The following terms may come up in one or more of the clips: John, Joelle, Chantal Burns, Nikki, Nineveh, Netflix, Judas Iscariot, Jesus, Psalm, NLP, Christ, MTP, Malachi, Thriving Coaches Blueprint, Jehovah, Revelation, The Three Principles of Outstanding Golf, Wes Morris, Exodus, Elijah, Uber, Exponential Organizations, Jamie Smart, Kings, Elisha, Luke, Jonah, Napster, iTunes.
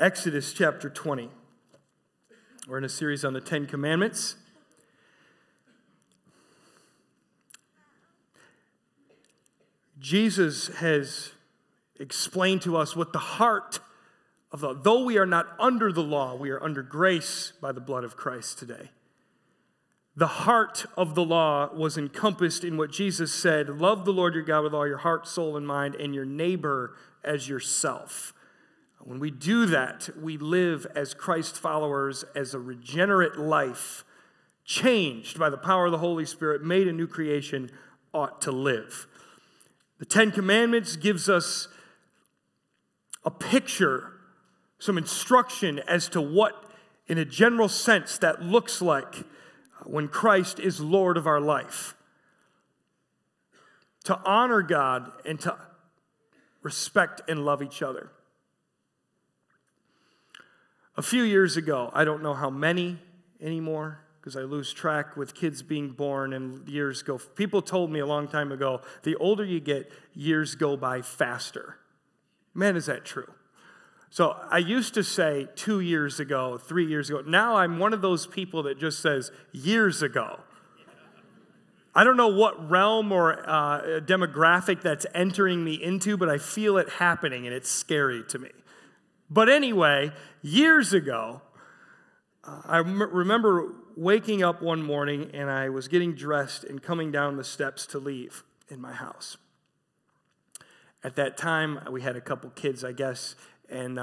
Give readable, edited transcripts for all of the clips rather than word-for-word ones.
Exodus chapter 20. We're in a series on the Ten Commandments. Jesus has explained to us what the heart of the law, though we are not under the law, we are under grace by the blood of Christ today. The heart of the law was encompassed in what Jesus said, love the Lord your God with all your heart, soul, and mind, and your neighbor as yourself. When we do that, we live as Christ followers, as a regenerate life, changed by the power of the Holy Spirit, made a new creation, ought to live. The Ten Commandments gives us a picture, some instruction as to what, in a general sense, that looks like when Christ is Lord of our life. To honor God and to respect and love each other. A few years ago, I don't know how many anymore, because I lose track with kids being born and years go. People told me a long time ago, the older you get, years go by faster. Man, is that true? So I used to say 2 years ago, 3 years ago. Now I'm one of those people that just says years ago. I don't know what realm or demographic that's entering me into, but I feel it happening, and it's scary to me. But anyway, years ago, I remember waking up one morning, and I was getting dressed and coming down the steps to leave in my house. At that time, we had a couple kids, I guess, and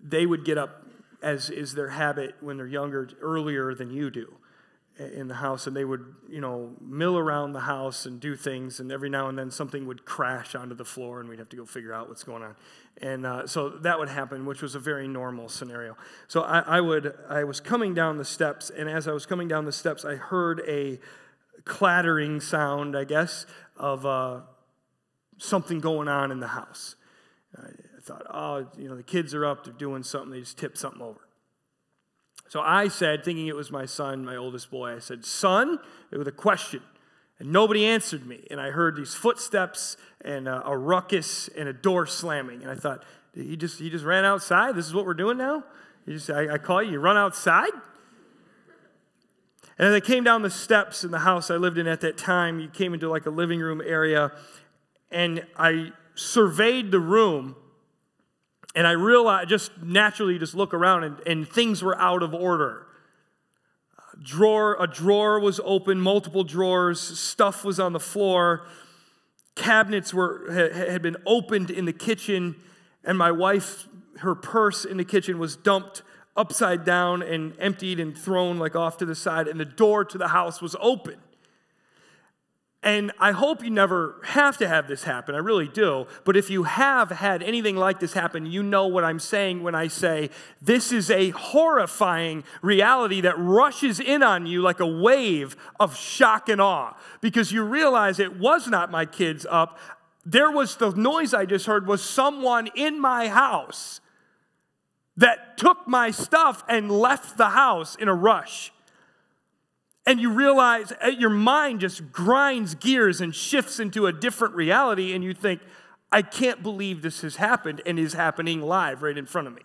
they would get up, as is their habit when they're younger, earlier than you do in the house, and they would, mill around the house and do things, and every now and then something would crash onto the floor, and we'd have to go figure out what's going on. And so that would happen, which was a very normal scenario. So I was coming down the steps, and as I was coming down the steps, I heard a clattering sound, I guess, of something going on in the house. I thought, the kids are up, they're doing something, they just tipped something over. So I said, thinking it was my son, my oldest boy, I said, son, with a question. And nobody answered me. And I heard these footsteps and a ruckus and a door slamming. And I thought, he just ran outside? This is what we're doing now? I call you, you run outside? And as I came down the steps in the house I lived in at that time, you came into like a living room area, and I surveyed the room. And I realized, just naturally look around, and things were out of order. A drawer was open, multiple drawers, stuff was on the floor, cabinets had been opened in the kitchen, and my wife, her purse in the kitchen was dumped upside down and emptied and thrown like off to the side, and the door to the house was open. And I hope you never have to have this happen. I really do. But if you have had anything like this happen, you know what I'm saying when I say this is a horrifying reality that rushes in on you like a wave of shock and awe. Because you realize it was not my kids up. There was the noise I just heard was someone in my house that took my stuff and left the house in a rush. And you realize your mind just grinds gears and shifts into a different reality, and you think, I can't believe this has happened and is happening live right in front of me.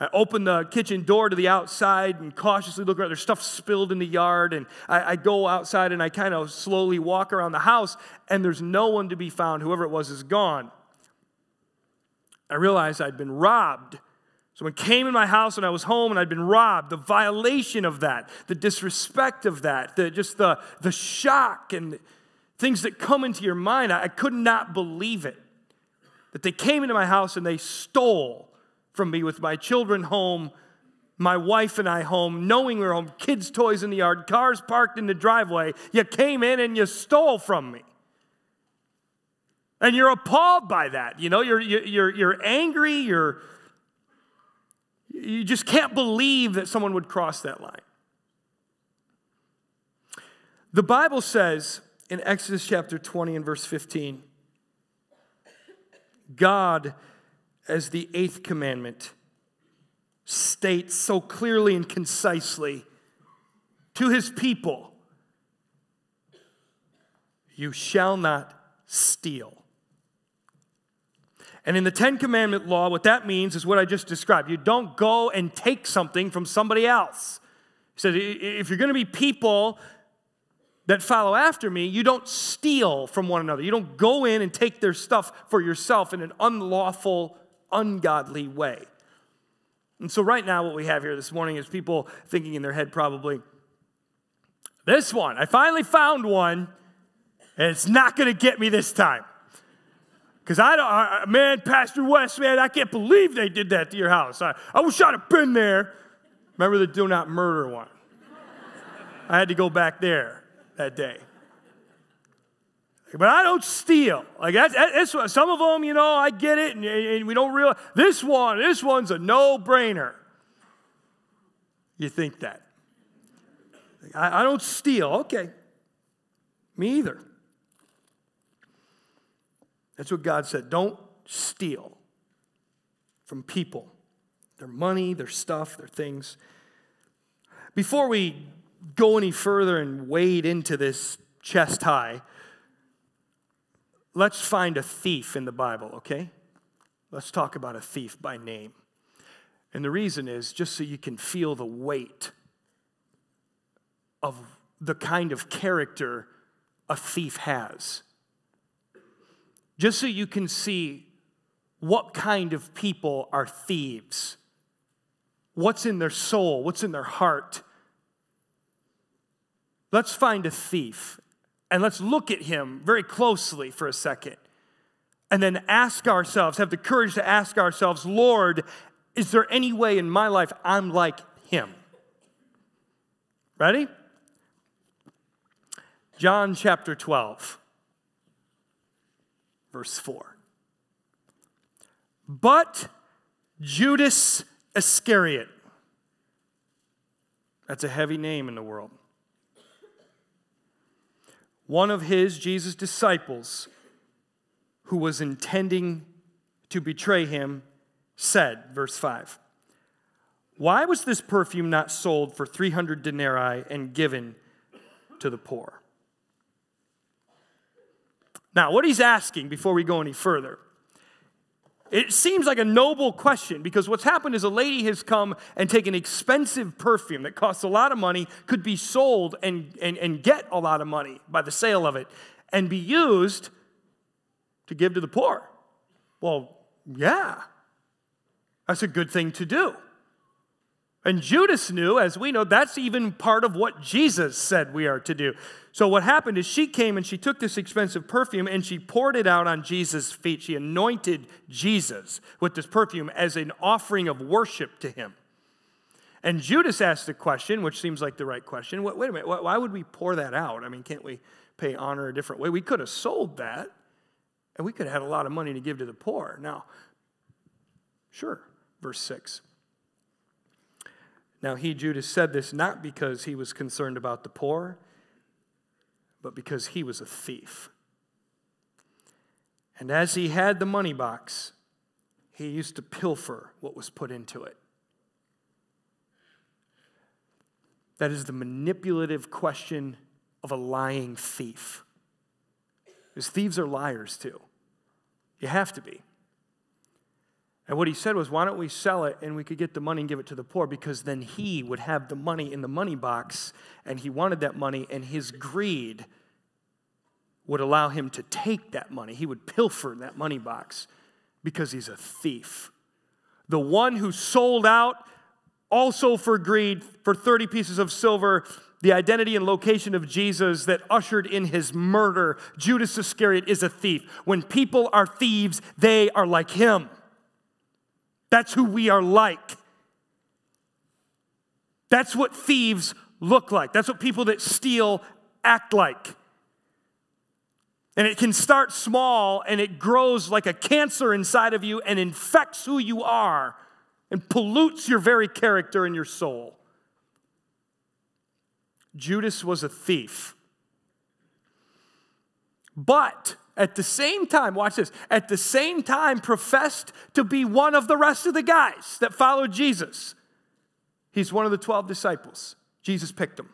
I open the kitchen door to the outside and cautiously look around. There's stuff spilled in the yard, and I go outside, and I kind of slowly walk around the house, and there's no one to be found. Whoever it was is gone. I realize I'd been robbed. Someone came in my house and I was home and I'd been robbed. The violation of that, the disrespect of that, the shock and things that come into your mind. I could not believe it. That they came into my house and they stole from me with my children home, my wife and I home, knowing we were home, kids' toys in the yard, cars parked in the driveway. You came in and you stole from me. And you're appalled by that. You're angry, you just can't believe that someone would cross that line. The Bible says in Exodus chapter 20 and verse 15, God, as the eighth commandment, states so clearly and concisely to his people, you shall not steal. And in the Ten Commandment law, what that means is what I just described. You don't go and take something from somebody else. He said, if you're going to be people that follow after me, you don't steal from one another. You don't go in and take their stuff for yourself in an unlawful, ungodly way. And so right now what we have here this morning is people thinking in their head probably, this one, I finally found one, and it's not going to get me this time. Because man, Pastor West, man, I can't believe they did that to your house. I wish I'd have been there. Remember the do not murder one? I had to go back there that day. But I don't steal. Like that's some of them, you know, I get it, and we don't realize. This one's a no-brainer. You think that. Like, I don't steal. Okay. Me either. That's what God said. Don't steal from people. Their money, their stuff, their things. Before we go any further and wade into this chest high, let's find a thief in the Bible, okay? Let's talk about a thief by name. And the reason is just so you can feel the weight of the kind of character a thief has. Just so you can see what kind of people are thieves. What's in their soul? What's in their heart? Let's find a thief. And let's look at him very closely for a second. And then ask ourselves, have the courage to ask ourselves, Lord, is there any way in my life I'm like him? Ready? John chapter 12, verse 4. But Judas Iscariot. That's a heavy name in the world. One of his, Jesus' disciples, who was intending to betray him, said, verse 5, why was this perfume not sold for 300 denarii and given to the poor? Now, what he's asking before we go any further, it seems like a noble question, because what's happened is a lady has come and taken expensive perfume that costs a lot of money, could be sold and get a lot of money by the sale of it, and be used to give to the poor. Well, yeah, that's a good thing to do. And Judas knew, as we know, that's even part of what Jesus said we are to do. So what happened is she came and she took this expensive perfume and she poured it out on Jesus' feet. She anointed Jesus with this perfume as an offering of worship to him. And Judas asked the question, which seems like the right question, wait a minute, why would we pour that out? I mean, can't we pay honor a different way? We could have sold that and we could have had a lot of money to give to the poor. Now, sure, verse 6. Now he, Judas, said this not because he was concerned about the poor, but because he was a thief. And as he had the money box, he used to pilfer what was put into it. That is the manipulative question of a lying thief. Because thieves are liars too. You have to be. And what he said was, why don't we sell it and we could get the money and give it to the poor, because then he would have the money in the money box, and he wanted that money, and his greed would allow him to take that money. He would pilfer that money box because he's a thief. The one who sold out also for greed for 30 pieces of silver, the identity and location of Jesus that ushered in his murder, Judas Iscariot is a thief. When people are thieves, they are like him. That's who we are like. That's what thieves look like. That's what people that steal act like. And it can start small, and it grows like a cancer inside of you and infects who you are and pollutes your very character and your soul. Judas was a thief. But at the same time, watch this, at the same time professed to be one of the rest of the guys that followed Jesus. He's one of the 12 disciples. Jesus picked him.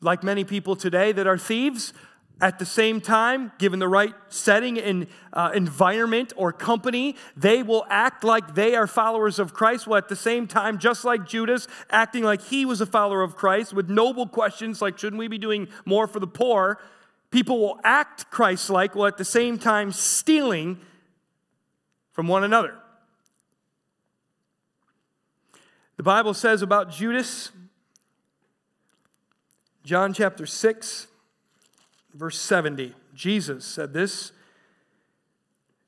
Like many people today that are thieves, At the same time, given the right setting and environment or company, they will act like they are followers of Christ, while at the same time, just like Judas, acting like he was a follower of Christ with noble questions like, shouldn't we be doing more for the poor? People will act Christ-like while at the same time stealing from one another. The Bible says about Judas, John chapter 6, verse 70, Jesus said this.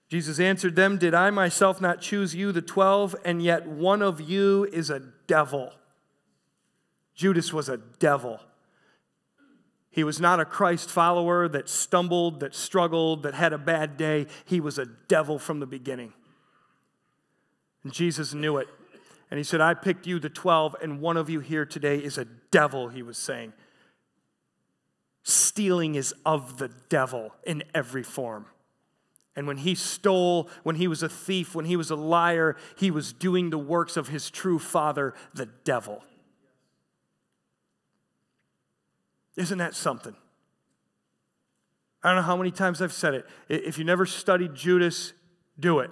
Jesus answered them, "Did I myself not choose you, the 12, and yet one of you is a devil?" Judas was a devil. He was not a Christ follower that stumbled, that struggled, that had a bad day. He was a devil from the beginning. And Jesus knew it. And he said, "I picked you, the 12, and one of you here today is a devil," he was saying. Stealing is of the devil in every form. And when he stole, when he was a thief, when he was a liar, he was doing the works of his true father, the devil. Isn't that something? I don't know how many times I've said it. If you never studied Judas, do it.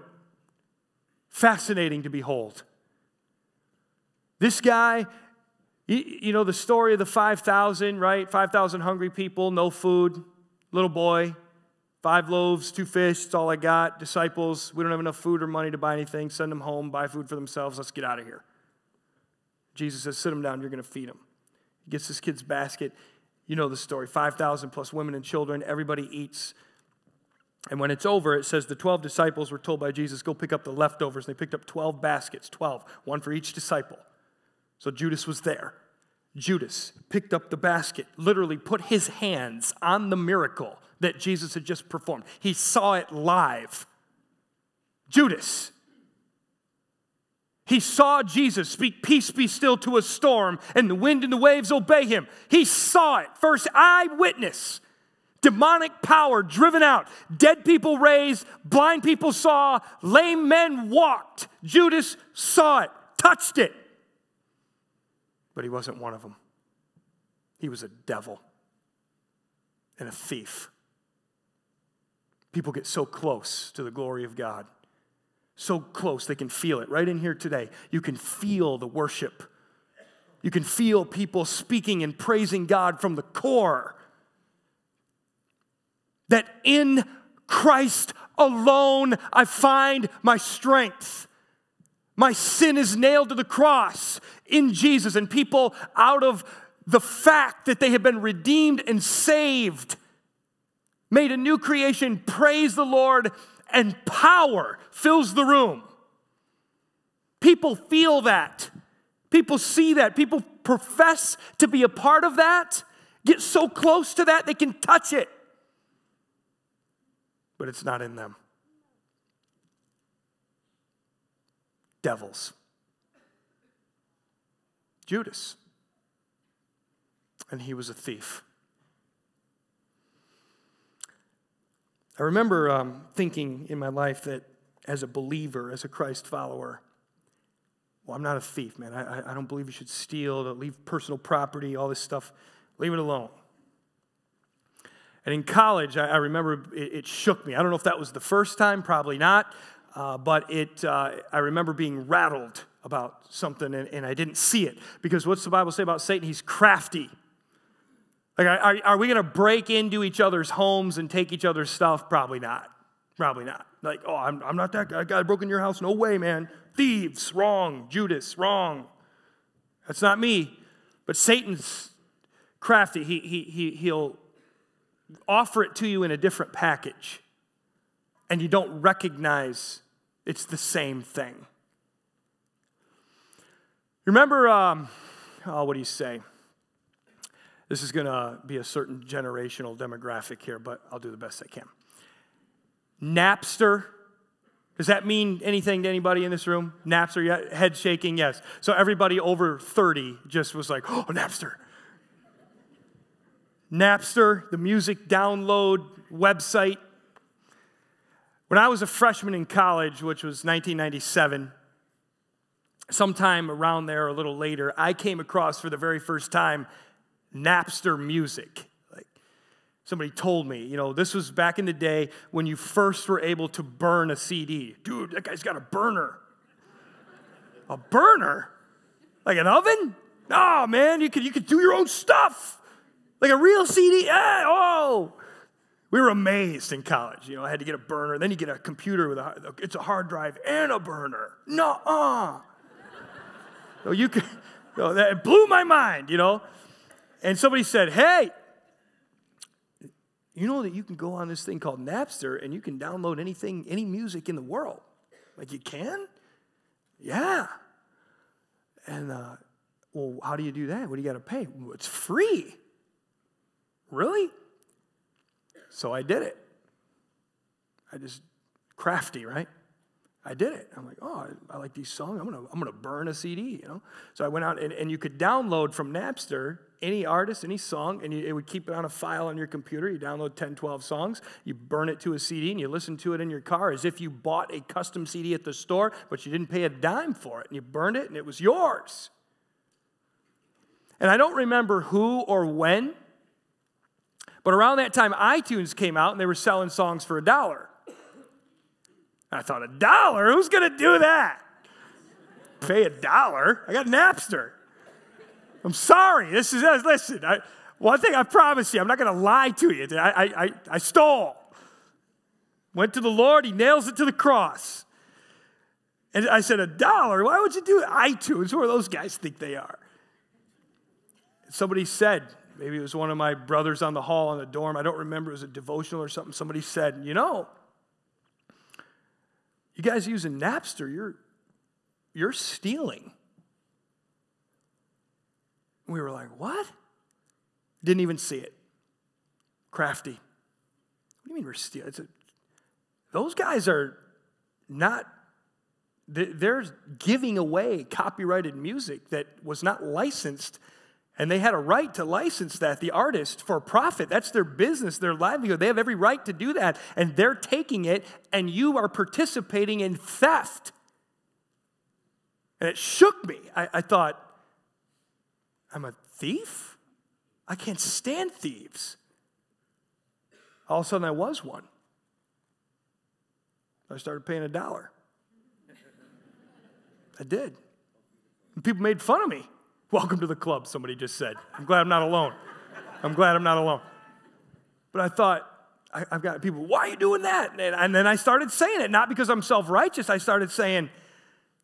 Fascinating to behold. This guy... You know the story of the 5,000, right? 5,000 hungry people, no food, little boy, 5 loaves, 2 fish, that's all I got. Disciples, we don't have enough food or money to buy anything. Send them home, buy food for themselves. Let's get out of here. Jesus says, sit them down, you're going to feed them. He gets this kid's basket. You know the story, 5,000 plus women and children, everybody eats. And when it's over, it says the 12 disciples were told by Jesus, go pick up the leftovers. And they picked up 12 baskets, 12, one for each disciple. So Judas was there. Judas picked up the basket, literally put his hands on the miracle that Jesus had just performed. He saw it live. Judas. He saw Jesus speak, "Peace be still," to a storm, and the wind and the waves obey him. He saw it. First eyewitness. Demonic power driven out. Dead people raised. Blind people saw. Lame men walked. Judas saw it, touched it. But he wasn't one of them. He was a devil and a thief. People get so close to the glory of God. So close, they can feel it. Right in here today, you can feel the worship. You can feel people speaking and praising God from the core. That in Christ alone, I find my strength. My sin is nailed to the cross in Jesus, and people, out of the fact that they have been redeemed and saved, made a new creation, praise the Lord, and power fills the room. People feel that. People see that. People profess to be a part of that, get so close to that they can touch it. But it's not in them. Devils. Judas. And he was a thief. I remember thinking in my life that as a believer, as a Christ follower, well, I'm not a thief, man. I don't believe you should steal, to leave personal property, all this stuff. Leave it alone. And in college, I remember it shook me. I don't know if that was the first time, probably not. But I remember being rattled about something, and I didn't see it. Because what's the Bible say about Satan? He's crafty. Like, are we going to break into each other's homes and take each other's stuff? Probably not. Probably not. Like, oh, I'm not that guy. I broke in your house. No way, man. Thieves. Wrong. Judas. Wrong. That's not me. But Satan's crafty. He'll offer it to you in a different package. And you don't recognize it's the same thing. Remember, what do you say? This is going to be a certain generational demographic here, but I'll do the best I can. Napster. Does that mean anything to anybody in this room? Napster, yeah, head shaking, yes. So everybody over 30 just was like, oh, Napster. Napster, the music download website. When I was a freshman in college, which was 1997, sometime around there, a little later, I came across for the very first time Napster Music. Like, Somebody told me, you know, this was back in the day when you first were able to burn a CD. Dude, that guy's got a burner. A burner? Like an oven? No, man, you could do your own stuff. Like a real CD. Oh, we were amazed in college. You know, I had to get a burner. Then you get a computer with it's a hard drive and a burner. No, it blew my mind, you know. And somebody said, hey, you know that you can go on this thing called Napster and you can download anything, any music in the world. Like, you can? Yeah. And, well, how do you do that? What do you got to pay? It's free. Really? So I did it. I just, crafty, right? I did it. I'm like, oh, I like these songs. I'm gonna burn a CD, you know? So I went out, and you could download from Napster any artist, any song, and it would keep it on a file on your computer. You download 10, 12 songs. You burn it to a CD, and you listen to it in your car as if you bought a custom CD at the store, but you didn't pay a dime for it. And you burned it, and it was yours. And I don't remember who or when, but around that time, iTunes came out, and they were selling songs for $1. I thought, $1? Who's going to do that? Pay $1? I got Napster. I'm sorry. Listen, one thing I promise you, I'm not going to lie to you. I stole. Went to the Lord. He nails it to the cross. And I said, $1? Why would you do iTunes? Who are those guys think they are? Somebody said, maybe it was one of my brothers on the hall in the dorm. I don't remember. It was a devotional or something. Somebody said, you know, you guys using Napster, you're stealing. We were like, what? Didn't even see it. Crafty. What do you mean we're stealing? Those guys are not, they're giving away copyrighted music that was not licensed, and they had a right to license that, the artist, for profit. That's their business, their livelihood. They have every right to do that, and they're taking it, and you are participating in theft. And it shook me. I thought, I'm a thief? I can't stand thieves. All of a sudden, I was one. I started paying $1. I did. And people made fun of me. Welcome to the club, somebody just said. I'm glad I'm not alone. I'm glad I'm not alone. But I thought, I've got people, why are you doing that? And then I started saying it, not because I'm self-righteous. I started saying,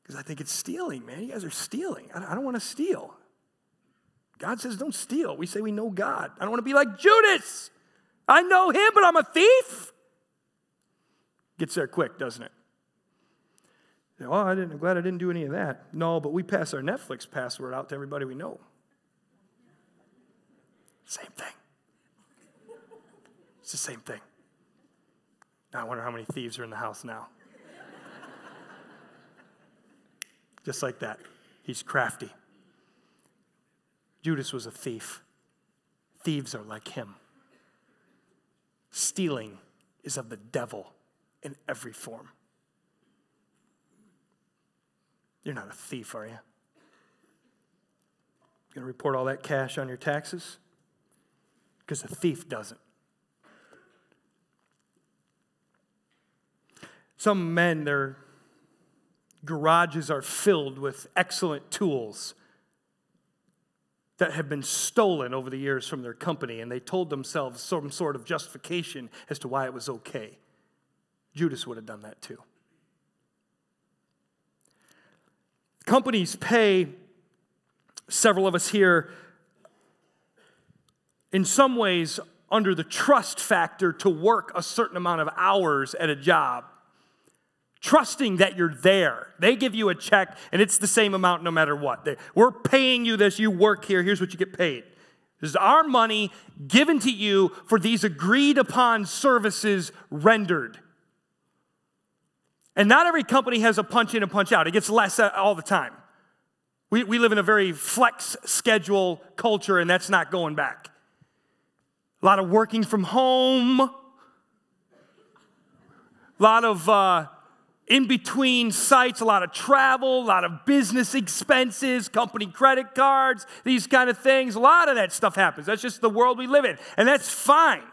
because I think it's stealing, man. You guys are stealing. I don't want to steal. God says don't steal. We say we know God. I don't want to be like Judas. I know him, but I'm a thief. Gets there quick, doesn't it? Oh, I'm glad I didn't do any of that. No, but we pass our Netflix password out to everybody we know. Same thing. It's the same thing. Now I wonder how many thieves are in the house now. Just like that. He's crafty. Judas was a thief. Thieves are like him. Stealing is of the devil in every form. You're not a thief, are you? You're going to report all that cash on your taxes? Because a thief doesn't. Some men, their garages are filled with excellent tools that have been stolen over the years from their company, and they told themselves some sort of justification as to why it was okay. Judas would have done that too. Companies pay, several of us here, in some ways under the trust factor to work a certain amount of hours at a job, trusting that you're there. They give you a check, and it's the same amount no matter what. We're paying you this. You work here. Here's what you get paid. This is our money given to you for these agreed-upon services rendered. And not every company has a punch in and punch out. It gets less all the time. We live in a very flex schedule culture, and that's not going back. A lot of working from home. A lot of in-between sites, a lot of travel, a lot of business expenses, company credit cards, these kind of things. A lot of that stuff happens. That's just the world we live in, and that's fine.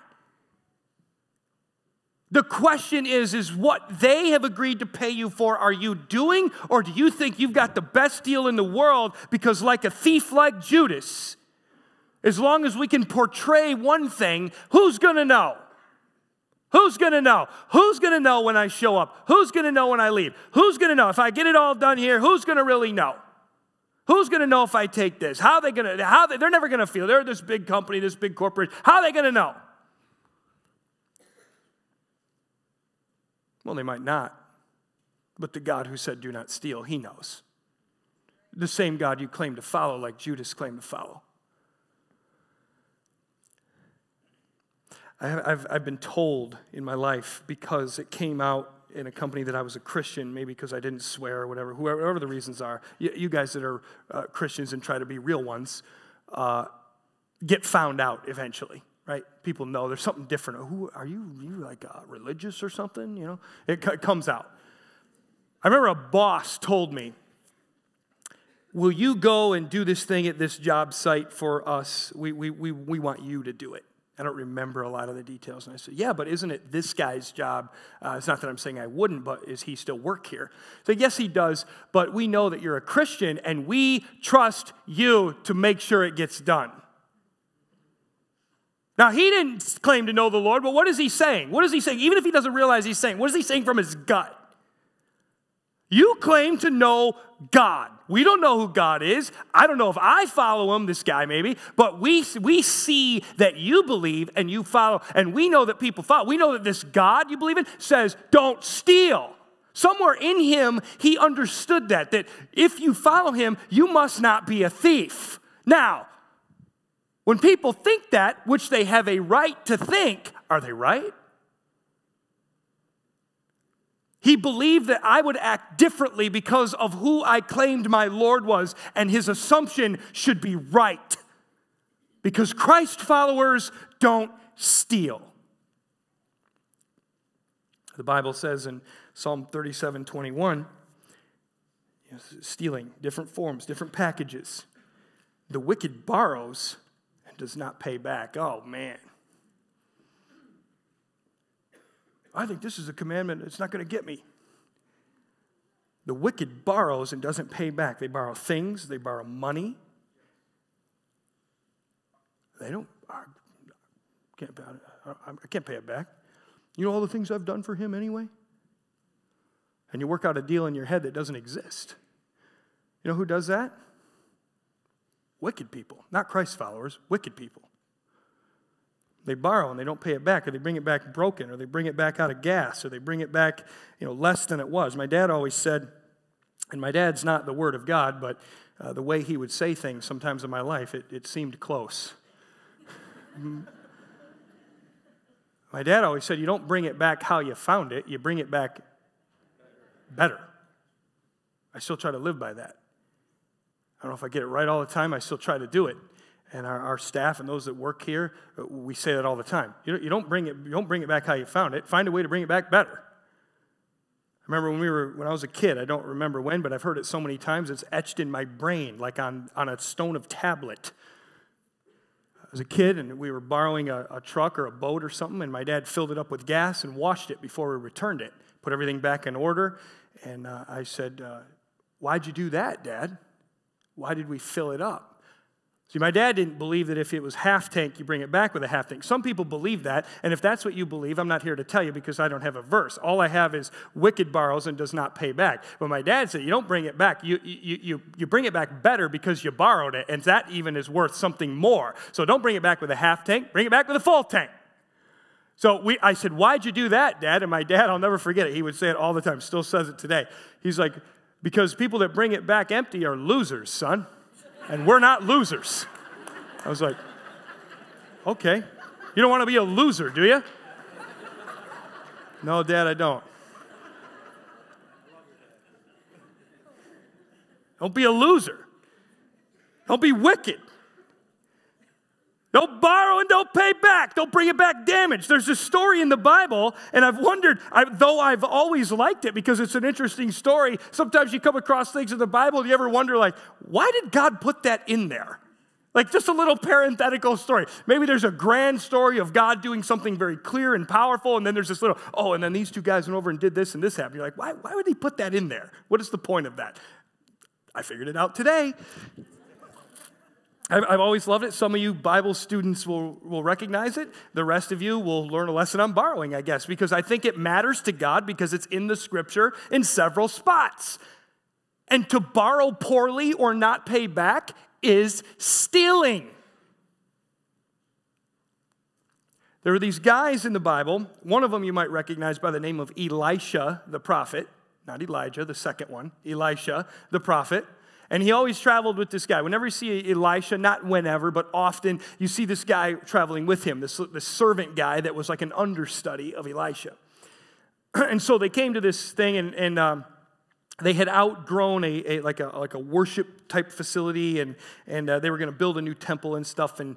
The question is what they have agreed to pay you for, are you doing? Or do you think you've got the best deal in the world? Because like a thief like Judas, as long as we can portray one thing, who's going to know? Who's going to know? Who's going to know when I show up? Who's going to know when I leave? Who's going to know? If I get it all done here, who's going to really know? Who's going to know if I take this? How are they going to, they're never going to feel. They're this big company, this big corporation. How are they going to know? Well, they might not. But the God who said, do not steal, he knows. The same God you claim to follow, like Judas claimed to follow. I've been told in my life, because it came out in a company that I was a Christian, maybe because I didn't swear or whatever, whoever the reasons are, you guys that are Christians and try to be real ones, get found out eventually, right? People know there's something different. Who are you? You like religious or something? You know, it comes out. I remember a boss told me, "Will you go and do this thing at this job site for us? We want you to do it." I don't remember a lot of the details. And I said, yeah, but isn't it this guy's job? It's not that I'm saying I wouldn't, but is he still work here? So yes, he does, but we know that you're a Christian, and we trust you to make sure it gets done. Now, he didn't claim to know the Lord, but what is he saying? What is he saying? Even if he doesn't realize he's saying, what is he saying from his gut? You claim to know God. We don't know who God is. I don't know if I follow him, this guy maybe, but we see that you believe and you follow, and we know that people follow. We know that this God you believe in says, don't steal. Somewhere in him, he understood that if you follow him, you must not be a thief. Now, when people think that, which they have a right to think, are they right? He believed that I would act differently because of who I claimed my Lord was, and his assumption should be right. Because Christ followers don't steal. The Bible says in Psalm 37:21, stealing, different forms, different packages. The wicked borrows and does not pay back. Oh, man. I think this is a commandment. It's not going to get me. The wicked borrows and doesn't pay back. They borrow things. They borrow money. They don't. I can't pay it back. You know all the things I've done for him anyway? And you work out a deal in your head that doesn't exist. You know who does that? Wicked people. Not Christ followers. Wicked people. They borrow and they don't pay it back, or they bring it back broken, or they bring it back out of gas, or they bring it back, less than it was. My dad always said, and my dad's not the Word of God, but the way he would say things sometimes in my life, it seemed close. My dad always said, you don't bring it back how you found it, you bring it back better. I still try to live by that. I don't know if I get it right all the time, I still try to do it. And our staff and those that work here, we say that all the time. You don't bring it back how you found it. Find a way to bring it back better. I remember when I was a kid, I don't remember when, but I've heard it so many times, it's etched in my brain like on a stone of tablet. I was a kid, and we were borrowing a truck or a boat or something, and my dad filled it up with gas and washed it before we returned it, put everything back in order. And I said, why'd you do that, Dad? Why did we fill it up? See, my dad didn't believe that if it was half tank, you bring it back with a half tank. Some people believe that, and if that's what you believe, I'm not here to tell you because I don't have a verse. All I have is wicked borrows and does not pay back. But my dad said, you don't bring it back. You bring it back better because you borrowed it, and that even is worth something more. So don't bring it back with a half tank. Bring it back with a full tank. So I said, why'd you do that, Dad? And my dad, I'll never forget it. He would say it all the time, still says it today. He's like, because people that bring it back empty are losers, son. And we're not losers. I was like, okay. You don't want to be a loser, do you? No, Dad, I don't. Don't be a loser. Don't be wicked. Don't borrow and don't pay back. Don't bring it back damaged. There's a story in the Bible, and I've wondered, though I've always liked it because it's an interesting story, sometimes you come across things in the Bible, and you ever wonder, like, why did God put that in there? Like just a little parenthetical story. Maybe there's a grand story of God doing something very clear and powerful, and then there's this little, oh, and then these two guys went over and did this and this happened. You're like, why would they put that in there? What is the point of that? I figured it out today. I've always loved it. Some of you Bible students will recognize it. The rest of you will learn a lesson on borrowing, I guess, because I think it matters to God because it's in the Scripture in several spots. And to borrow poorly or not pay back is stealing. There were these guys in the Bible. One of them you might recognize by the name of Elisha the prophet. Not Elijah, the second one. Elisha the prophet. And he always traveled with this guy. Whenever you see Elisha, not whenever, but often, you see this guy traveling with him, this servant guy that was like an understudy of Elisha. And so they came to this thing, and they had outgrown a worship type facility, and they were going to build a new temple and stuff, and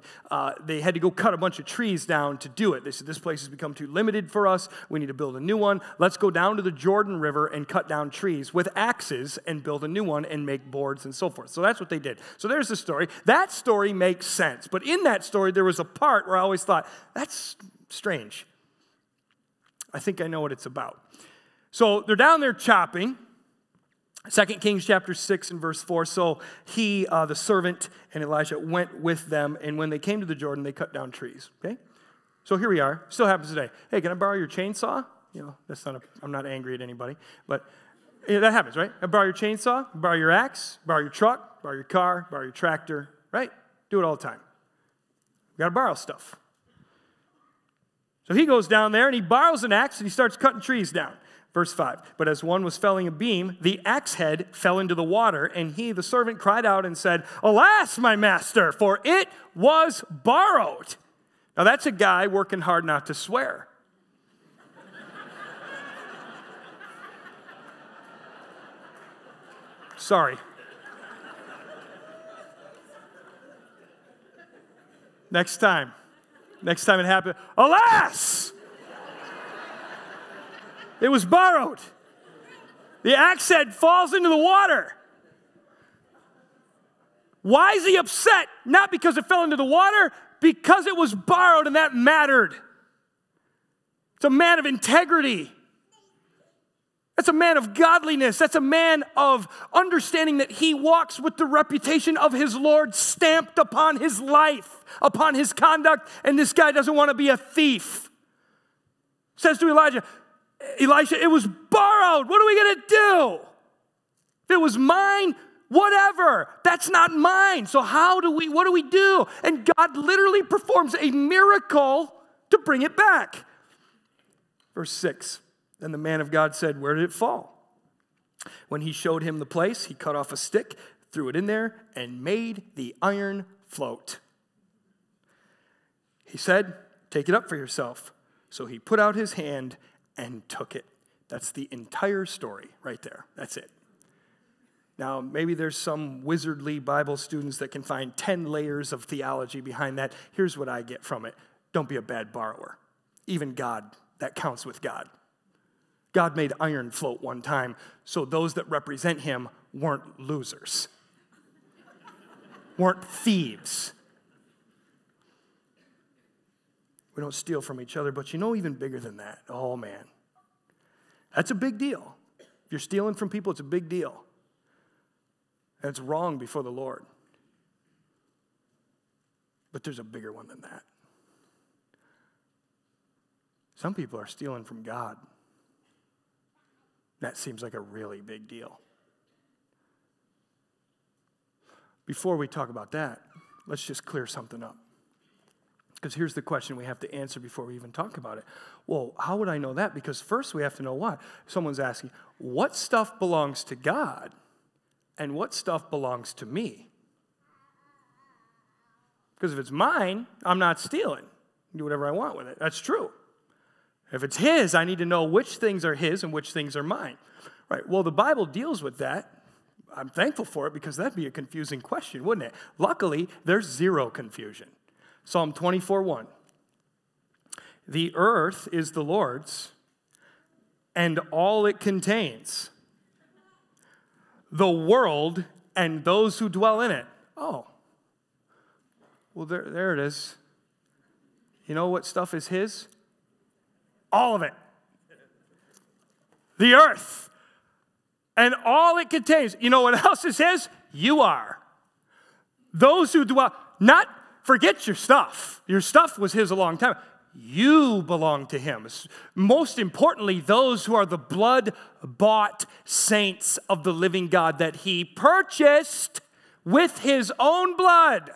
they had to go cut a bunch of trees down to do it. They said, this place has become too limited for us. We need to build a new one. Let's go down to the Jordan River and cut down trees with axes and build a new one and make boards and so forth. So that's what they did. So there's the story. That story makes sense. But in that story, there was a part where I always thought, that's strange. I think I know what it's about. So they're down there chopping. 2 Kings chapter 6 and verse 4, so he, the servant, and Elisha went with them, and when they came to the Jordan, they cut down trees, okay? So here we are. Still happens today. Hey, can I borrow your chainsaw? You know, that's not I'm not angry at anybody, but yeah, that happens, right? I borrow your chainsaw, borrow your axe, borrow your truck, borrow your car, borrow your tractor, right? Do it all the time. You got to borrow stuff. So he goes down there, and he borrows an axe, and he starts cutting trees down. Verse 5, but as one was felling a beam, the axe head fell into the water, and he, the servant, cried out and said, alas, my master, for it was borrowed. Now that's a guy working hard not to swear. Sorry. Next time it happens, alas! It was borrowed. The axe head falls into the water. Why is he upset? Not because it fell into the water, because it was borrowed and that mattered. It's a man of integrity. That's a man of godliness. That's a man of understanding that he walks with the reputation of his Lord stamped upon his life, upon his conduct, and this guy doesn't want to be a thief. Says to Elisha, it was borrowed. What are we going to do? If it was mine, whatever. That's not mine. So what do we do? And God literally performs a miracle to bring it back. Verse 6, then the man of God said, where did it fall? When he showed him the place, he cut off a stick, threw it in there, and made the iron float. He said, take it up for yourself. So he put out his hand and took it. That's the entire story right there. That's it. Now, maybe there's some wizardly Bible students that can find 10 layers of theology behind that. Here's what I get from it. Don't be a bad borrower. Even God, that counts with God. God made iron float one time, so those that represent him weren't losers, weren't thieves. We don't steal from each other, but you know even bigger than that. Oh, man. That's a big deal. If you're stealing from people, it's a big deal. And it's wrong before the Lord. But there's a bigger one than that. Some people are stealing from God. That seems like a really big deal. Before we talk about that, let's just clear something up. Because here's the question we have to answer before we even talk about it. Well, how would I know that? Because first we have to know what. Someone's asking, what stuff belongs to God and what stuff belongs to me? Because if it's mine, I'm not stealing. I can do whatever I want with it. That's true. If it's his, I need to know which things are his and which things are mine. Right? Well, the Bible deals with that. I'm thankful for it because that'd be a confusing question, wouldn't it? Luckily, there's zero confusion. Psalm 24:1, the earth is the Lord's and all it contains, the world and those who dwell in it. Oh, Well, there it is. You know what stuff is his? All of it. The earth. And all it contains. You know what else is his? You are. Those who dwell. Not forget your stuff. Your stuff was his a long time. You belong to him. Most importantly, those who are the blood-bought saints of the living God that he purchased with his own blood.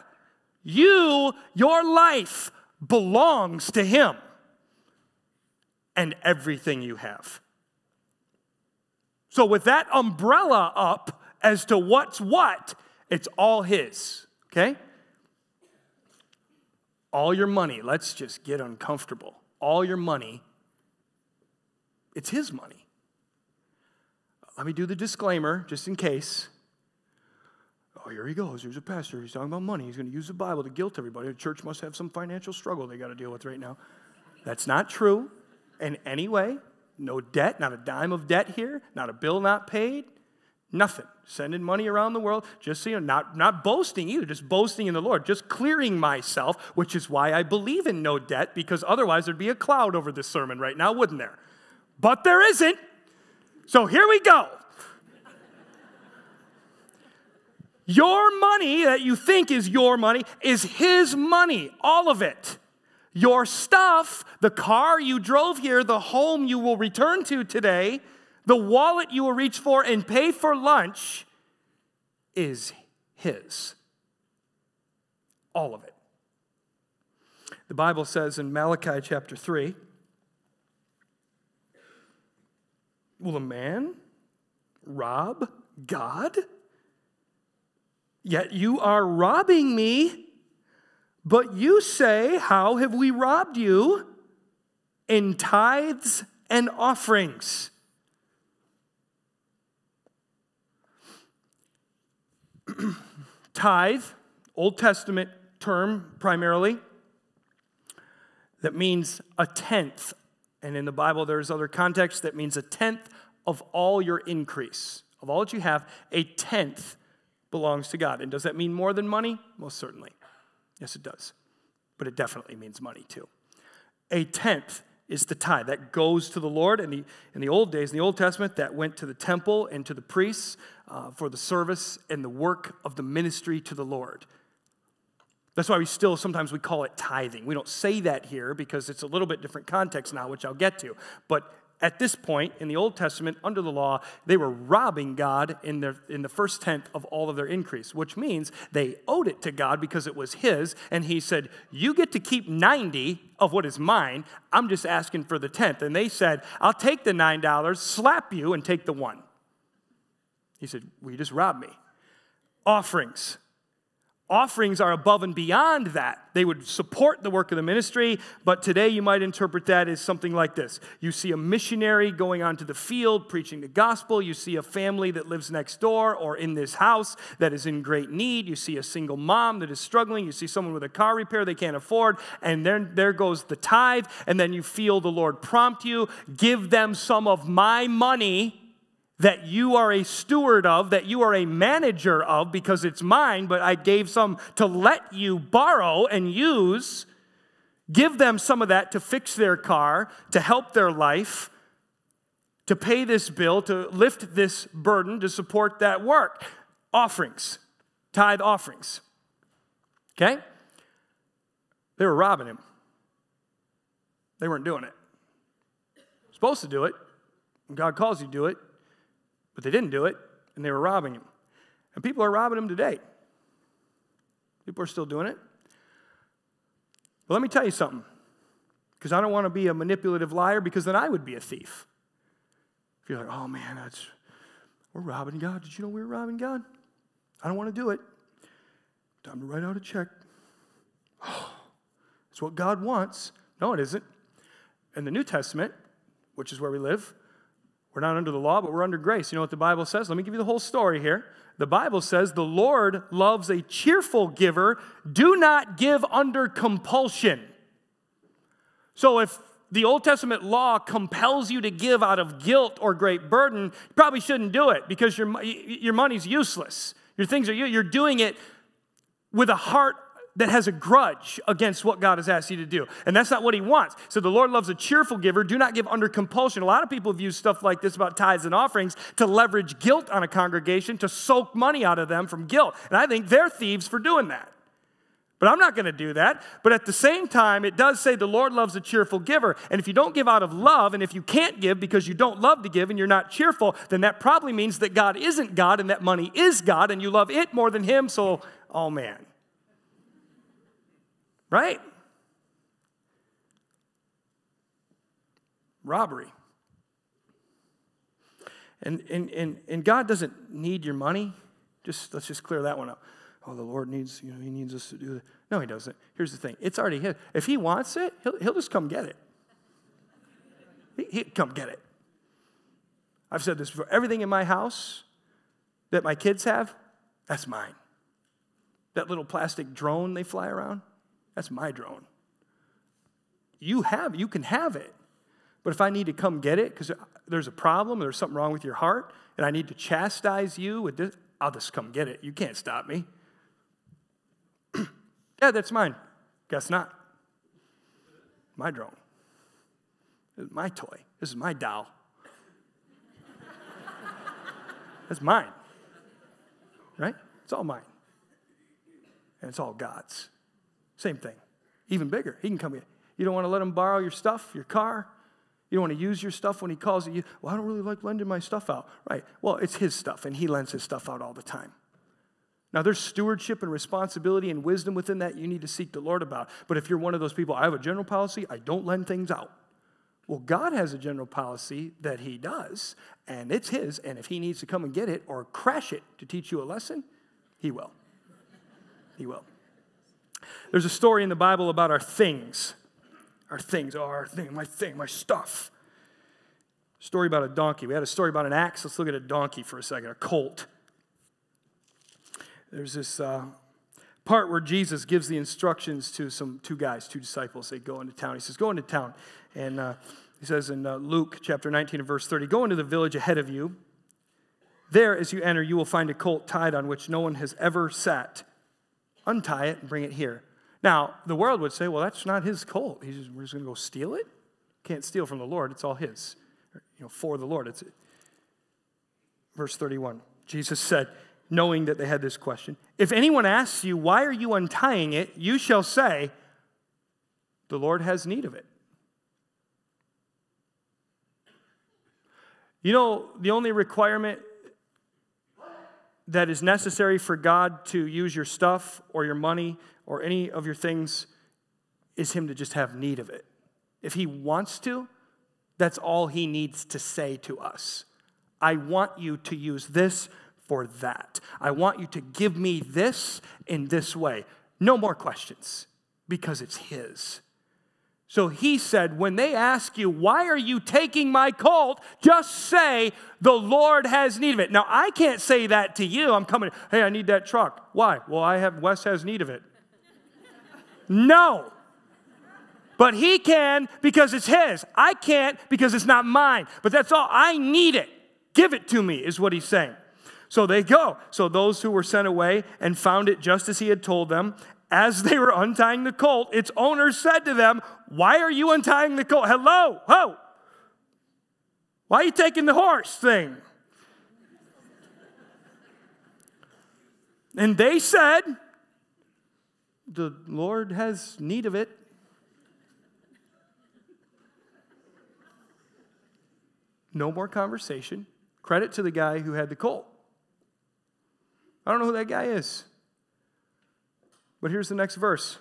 You, your life, belongs to him. And everything you have. So with that umbrella up as to what's what, it's all his. Okay? All your money, let's just get uncomfortable. All your money, it's his money. Let me do the disclaimer, just in case. Oh, here he goes. Here's a pastor. He's talking about money. He's going to use the Bible to guilt everybody. The church must have some financial struggle they got to deal with right now. That's not true in any way. No debt, not a dime of debt here. Not a bill not paid. Nothing. Sending money around the world, just so you know, not boasting either, just boasting in the Lord, just clearing myself, which is why I believe in no debt, because otherwise there'd be a cloud over this sermon right now, wouldn't there? But there isn't. So here we go. Your money that you think is your money is his money, all of it. Your stuff, the car you drove here, the home you will return to today, the wallet you will reach for and pay for lunch is his. All of it. The Bible says in Malachi chapter 3, will a man rob God? Yet you are robbing me, but you say, how have we robbed you? In tithes and offerings. Tithe, Old Testament term primarily, that means a tenth. And in the Bible, there's other contexts that means a tenth of all your increase. Of all that you have, a tenth belongs to God. And does that mean more than money? Most certainly. Yes, it does. But it definitely means money, too. A tenth is the tithe. That goes to the Lord. In the old days, in the Old Testament, that went to the temple and to the priests for the service and the work of the ministry to the Lord. That's why we still, sometimes we call it tithing. We don't say that here because it's a little bit different context now, which I'll get to. But at this point, in the Old Testament, under the law, they were robbing God in the first tenth of all of their increase, which means they owed it to God because it was his, and he said, you get to keep 90 of what is mine. I'm just asking for the tenth. And they said, I'll take the $9, slap you, and take the one. He said, well, you just robbed me. Offerings. Offerings are above and beyond that. They would support the work of the ministry, but today you might interpret that as something like this. You see a missionary going onto the field preaching the gospel. You see a family that lives next door or in this house that is in great need. You see a single mom that is struggling. You see someone with a car repair they can't afford, and then there goes the tithe, and then you feel the Lord prompt you, give them some of my money that you are a steward of, that you are a manager of, because it's mine, but I gave some to let you borrow and use. Give them some of that to fix their car, to help their life, to pay this bill, to lift this burden, to support that work. Offerings, tithe offerings. Okay? They were robbing him. They weren't doing it. Supposed to do it. When God calls you to do it. But they didn't do it, and they were robbing him. And people are robbing him today. People are still doing it. But let me tell you something, because I don't want to be a manipulative liar, because then I would be a thief. If you're like, oh, man, we're robbing God. Did you know we were robbing God? I don't want to do it. Time to write out a check. Oh, it's what God wants. No, it isn't. In the New Testament, which is where we live, we're not under the law, but we're under grace. You know what the Bible says? Let me give you the whole story here. The Bible says the Lord loves a cheerful giver. Do not give under compulsion. So if the Old Testament law compels you to give out of guilt or great burden, you probably shouldn't do it because your money's useless. You're doing it with a heart that has a grudge against what God has asked you to do. And that's not what he wants. So the Lord loves a cheerful giver. Do not give under compulsion. A lot of people have used stuff like this about tithes and offerings to leverage guilt on a congregation, to soak money out of them from guilt. And I think they're thieves for doing that. But I'm not going to do that. But at the same time, it does say the Lord loves a cheerful giver. And if you don't give out of love, and if you can't give because you don't love to give and you're not cheerful, then that probably means that God isn't God and that money is God and you love it more than him. So, oh man. Right? Robbery. And God doesn't need your money. Let's just clear that one up. Oh, the Lord needs, he needs us to do that. No, he doesn't. Here's the thing. It's already his. If he wants it, he'll just come get it. He'll come get it. I've said this before. Everything in my house that my kids have, that's mine. That little plastic drone they fly around, that's my drone. You can have it. But if I need to come get it because there's a problem or there's something wrong with your heart and I need to chastise you with this, I'll just come get it. You can't stop me. Yeah, that's mine. Guess not. My drone. This is my toy. This is my doll. That's mine. Right? It's all mine. And it's all God's. Same thing. Even bigger. He can come get it. You don't want to let him borrow your stuff, your car. You don't want to use your stuff when he calls you. Well, I don't really like lending my stuff out. Right. Well, it's his stuff, and he lends his stuff out all the time. Now, there's stewardship and responsibility and wisdom within that you need to seek the Lord about. But if you're one of those people, I have a general policy, I don't lend things out. Well, God has a general policy that he does, and it's his, and if he needs to come and get it or crash it to teach you a lesson, he will. He will. There's a story in the Bible about our things. Our things are our thing, my stuff. Story about a donkey. We had a story about an axe. Let's look at a donkey for a second, a colt. There's this part where Jesus gives the instructions to two disciples. They go into town. He says, go into town. And he says in Luke chapter 19 and verse 30, go into the village ahead of you. There, as you enter, you will find a colt tied on which no one has ever sat. Untie it and bring it here. Now, the world would say, well, that's not his colt. We're just going to go steal it? Can't steal from the Lord. It's all his. For the Lord. It's Verse 31, Jesus said, knowing that they had this question, if anyone asks you, why are you untying it? You shall say, the Lord has need of it. The only requirement that is necessary for God to use your stuff or your money or any of your things is him to just have need of it. If he wants to, that's all he needs to say to us. I want you to use this for that. I want you to give me this in this way. No more questions, because it's his. So he said, when they ask you, why are you taking my colt? Just say, the Lord has need of it. Now, I can't say that to you. I'm coming, hey, I need that truck. Why? Well, Wes has need of it. No. But he can because it's his. I can't because it's not mine. But that's all. I need it. Give it to me is what he's saying. So they go. So those who were sent away and found it just as he had told them, as they were untying the colt, its owner said to them, why are you untying the colt? Hello, ho! Why are you taking the horse thing? And they said, the Lord has need of it. No more conversation. Credit to the guy who had the colt. I don't know who that guy is. But here's the next verse.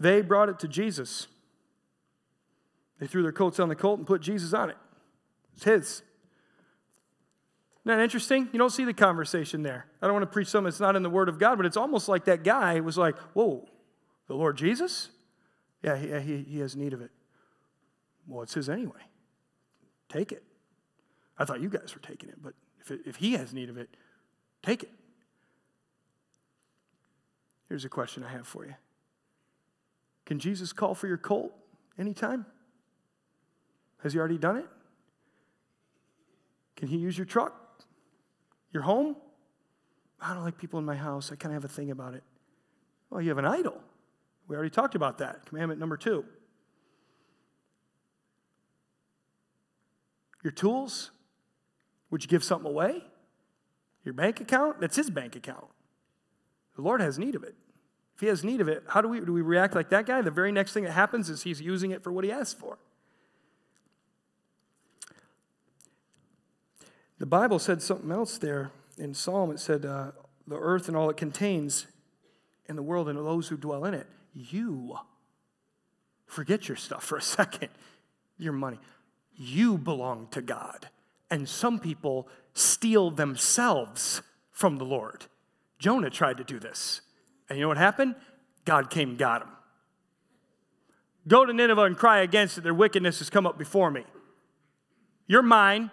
They brought it to Jesus. They threw their coats on the colt and put Jesus on it. It's his. Isn't that interesting? You don't see the conversation there. I don't want to preach something that's not in the Word of God, but it's almost like that guy was like, whoa, the Lord Jesus? Yeah, he has need of it. Well, it's his anyway. Take it. I thought you guys were taking it, but if he has need of it, take it. Here's a question I have for you. Can Jesus call for your colt anytime? Has he already done it? Can he use your truck? Your home? I don't like people in my house. I kind of have a thing about it. Well, you have an idol. We already talked about that. Commandment number 2. Your tools, would you give something away? Your bank account, that's his bank account. The Lord has need of it. If he has need of it, how do we react like that guy? The very next thing that happens is he's using it for what he asked for. The Bible said something else there in Psalm. It said, the earth and all it contains, and the world and those who dwell in it. You, forget your stuff for a second, your money. You belong to God. And some people steal themselves from the Lord. Jonah tried to do this. And you know what happened? God came and got him. Go to Nineveh and cry against it. Their wickedness has come up before me. You're mine.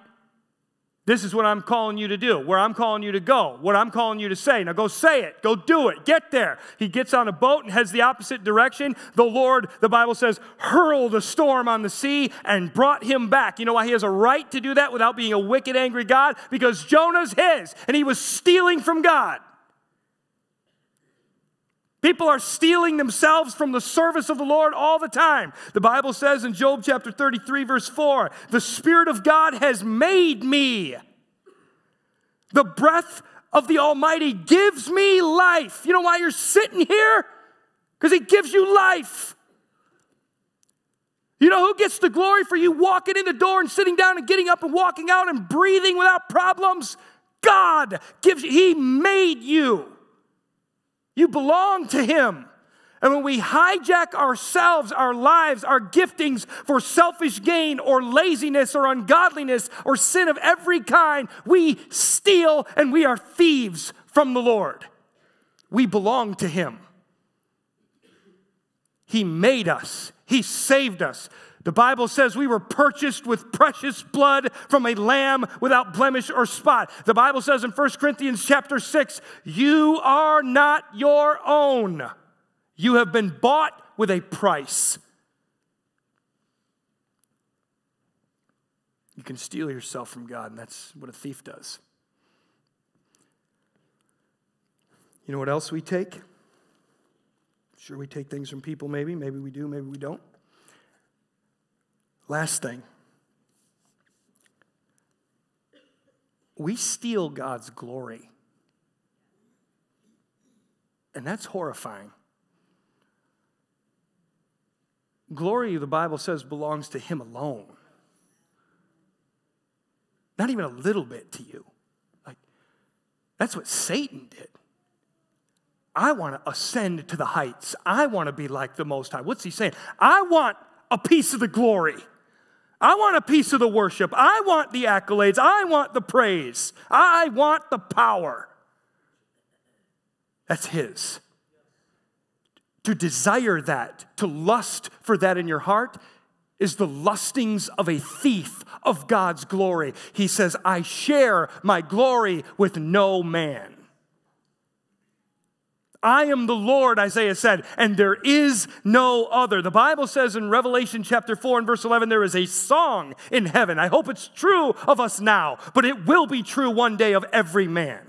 This is what I'm calling you to do, where I'm calling you to go, what I'm calling you to say. Now go say it. Go do it. Get there. He gets on a boat and heads the opposite direction. The Lord, the Bible says, hurled a storm on the sea and brought him back. You know why he has a right to do that without being a wicked, angry God? Because Jonah's his, and he was stealing from God. People are stealing themselves from the service of the Lord all the time. The Bible says in Job chapter 33, verse 4, the Spirit of God has made me. The breath of the Almighty gives me life. You know why you're sitting here? Because he gives you life. You know who gets the glory for you walking in the door and sitting down and getting up and walking out and breathing without problems? God gives you. He made you. You belong to him. And when we hijack ourselves, our lives, our giftings for selfish gain or laziness or ungodliness or sin of every kind, we steal and we are thieves from the Lord. We belong to him. He made us. He saved us. The Bible says we were purchased with precious blood from a lamb without blemish or spot. The Bible says in 1 Corinthians chapter 6, you are not your own. You have been bought with a price. You can steal yourself from God, and that's what a thief does. You know what else we take? I'm sure we take things from people maybe. Maybe we do, maybe we don't. Last thing, we steal God's glory. And that's horrifying. Glory, the Bible says, belongs to him alone. Not even a little bit to you. Like, that's what Satan did. I want to ascend to the heights. I want to be like the Most High. What's he saying? I want a piece of the glory. I want a piece of the worship. I want the accolades. I want the praise. I want the power. That's his. To desire that, to lust for that in your heart, is the lustings of a thief of God's glory. He says, I share my glory with no man. I am the Lord, Isaiah said, and there is no other. The Bible says in Revelation chapter 4 and verse 11, there is a song in heaven. I hope it's true of us now, but it will be true one day of every man.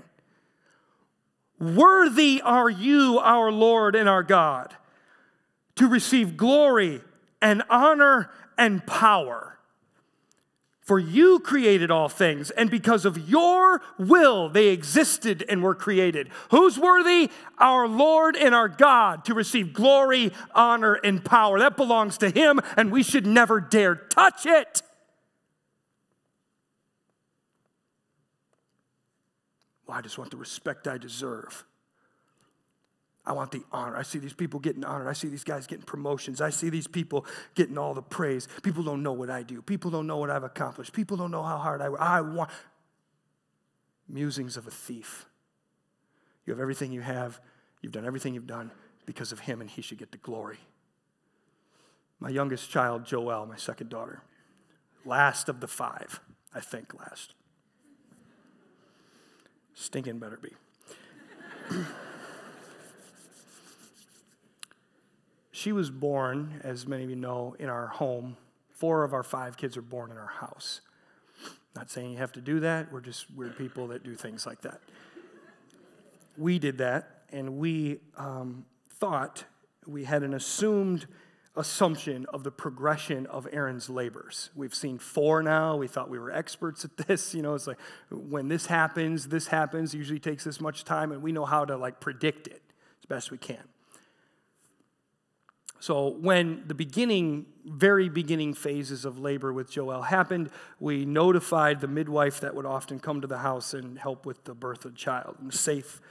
Worthy are you, our Lord and our God, to receive glory and honor and power. For you created all things, and because of your will they existed and were created. Who's worthy? Our Lord and our God to receive glory, honor, and power. That belongs to him, and we should never dare touch it. Well, I just want the respect I deserve. I want the honor. I see these people getting honored. I see these guys getting promotions. I see these people getting all the praise. People don't know what I do. People don't know what I've accomplished. People don't know how hard I work. I want. Musings of a thief. You have everything you have. You've done everything you've done because of him, and he should get the glory. My youngest child, Joelle, my second daughter, last of the 5, I think last. Stinking better be. She was born, as many of you know, in our home. 4 of our 5 kids are born in our house. Not saying you have to do that. We're just weird people that do things like that. We did that, and we thought, we had an assumed assumption of the progression of Aaron's labors. We've seen 4 now. We thought we were experts at this. You know, it's like when this happens, it usually takes this much time, and we know how to like predict it as best we can. So when the very beginning phases of labor with Joelle happened, we notified the midwife that would often come to the house and help with the birth of the child in a safe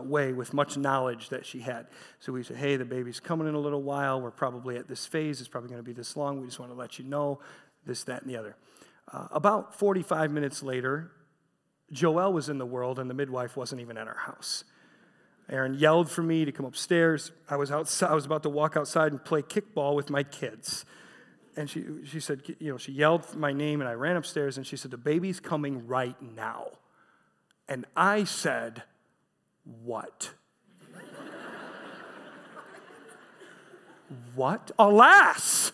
way with much knowledge that she had. So we said, hey, the baby's coming in a little while. We're probably at this phase. It's probably going to be this long. We just want to let you know this, that, and the other. About 45 minutes later, Joelle was in the world, and the midwife wasn't even at our house. Aaron yelled for me to come upstairs. I was outside. I was about to walk outside and play kickball with my kids. And she said, you know, she yelled my name, and I ran upstairs, and she said, the baby's coming right now. And I said, what? What? Alas!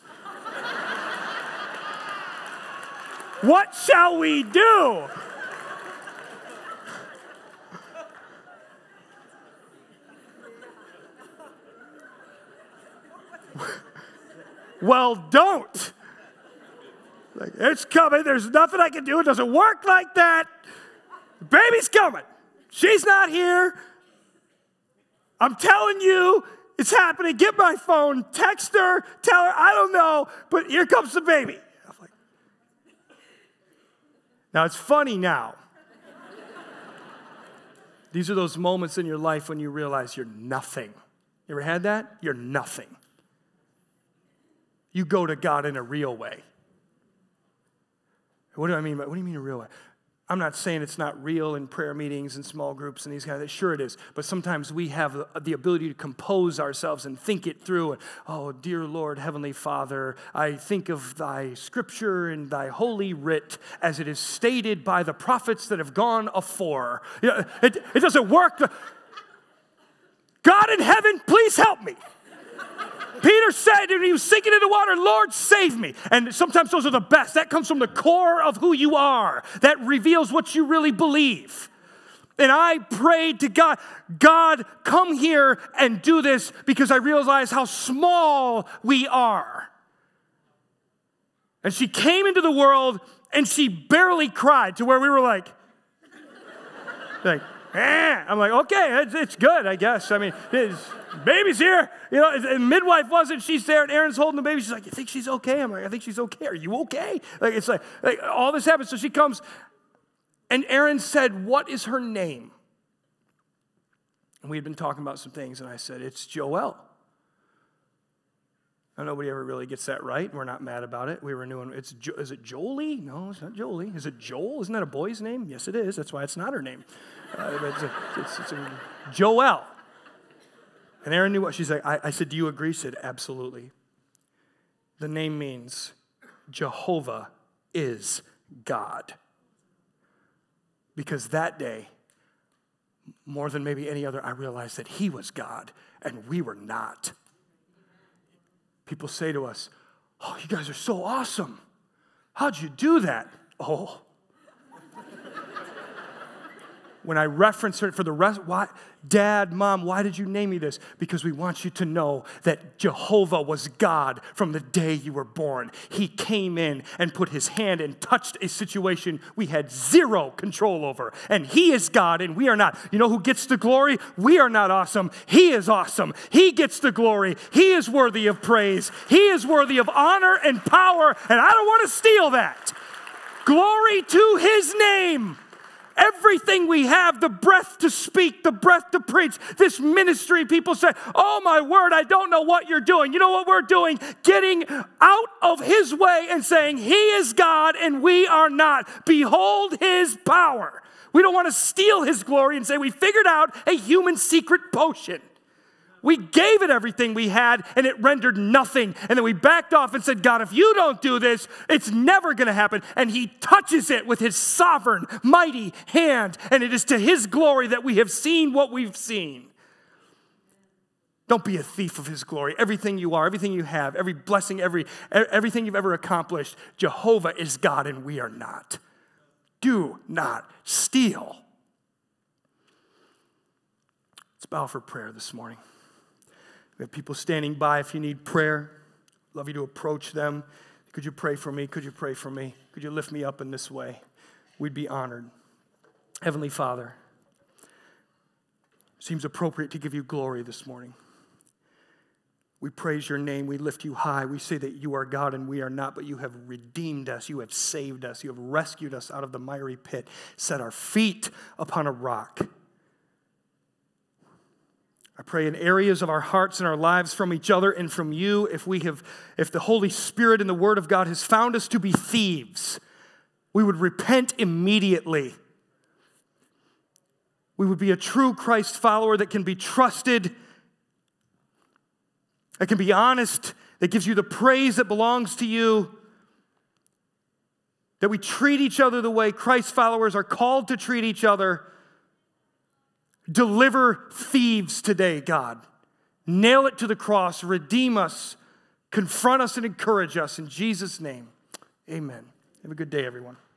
What shall we do? Well, don't. Like, it's coming. There's nothing I can do. It doesn't work like that. The baby's coming. She's not here. I'm telling you, it's happening. Get my phone. Text her. Tell her. I don't know, but here comes the baby. I'm like, now, it's funny now. These are those moments in your life when you realize you're nothing. You ever had that? You're nothing. You go to God in a real way. What do I mean by, what do you mean a real way? I'm not saying it's not real in prayer meetings and small groups and these kind of things. Sure it is. But sometimes we have the ability to compose ourselves and think it through. And, oh, dear Lord, Heavenly Father, I think of thy scripture and thy holy writ as it is stated by the prophets that have gone afore. You know, it doesn't work. God in heaven, please help me. Peter said, when he was sinking in the water, Lord, save me. And sometimes those are the best. That comes from the core of who you are. That reveals what you really believe. And I prayed to God, God, come here and do this, because I realize how small we are. And she came into the world, and she barely cried, to where we were like, I'm like, okay, it's good, I guess. I mean, baby's here. You know, and midwife wasn't. She's there, and Aaron's holding the baby. She's like, you think she's okay? I'm like, I think she's okay. Are you okay? Like, it's like all this happens. So she comes, and Aaron said, what is her name? And we had been talking about some things, and I said, it's Joelle. Now, nobody ever really gets that right. We're not mad about it. We were new. Is it Jolie? No, it's not Jolie. Is it Joel? Isn't that a boy's name? Yes, it is. That's why it's not her name. Joelle. And Aaron knew what. She's like, I said, do you agree? She said, absolutely. The name means Jehovah is God. Because that day, more than maybe any other, I realized that he was God and we were not. People say to us, oh, you guys are so awesome. How'd you do that? Oh. When I reference her for the rest, why, Dad, Mom, why did you name me this? Because we want you to know that Jehovah was God from the day you were born. He came in and put his hand and touched a situation we had zero control over. And he is God and we are not. You know who gets the glory? We are not awesome. He is awesome. He gets the glory. He is worthy of praise. He is worthy of honor and power. And I don't want to steal that. Glory to his name. Everything we have, the breath to speak, the breath to preach, this ministry, people say, oh my word, I don't know what you're doing. You know what we're doing? Getting out of his way and saying, he is God and we are not. Behold his power. We don't want to steal his glory and say we figured out a human secret potion. We gave it everything we had and it rendered nothing. And then we backed off and said, God, if you don't do this, it's never going to happen. And he touches it with his sovereign, mighty hand. And it is to his glory that we have seen what we've seen. Don't be a thief of his glory. Everything you are, everything you have, every blessing, everything you've ever accomplished, Jehovah is God and we are not. Do not steal. Let's bow for prayer this morning. We have people standing by if you need prayer. I'd love you to approach them. Could you pray for me? Could you pray for me? Could you lift me up in this way? We'd be honored. Heavenly Father, it seems appropriate to give you glory this morning. We praise your name. We lift you high. We say that you are God and we are not, but you have redeemed us. You have saved us. You have rescued us out of the miry pit. Set our feet upon a rock. I pray in areas of our hearts and our lives from each other and from you, if the Holy Spirit and the Word of God has found us to be thieves, we would repent immediately. We would be a true Christ follower that can be trusted, that can be honest, that gives you the praise that belongs to you, that we treat each other the way Christ followers are called to treat each other. Deliver thieves today, God. Nail it to the cross. Redeem us. Confront us and encourage us. In Jesus' name, amen. Have a good day, everyone.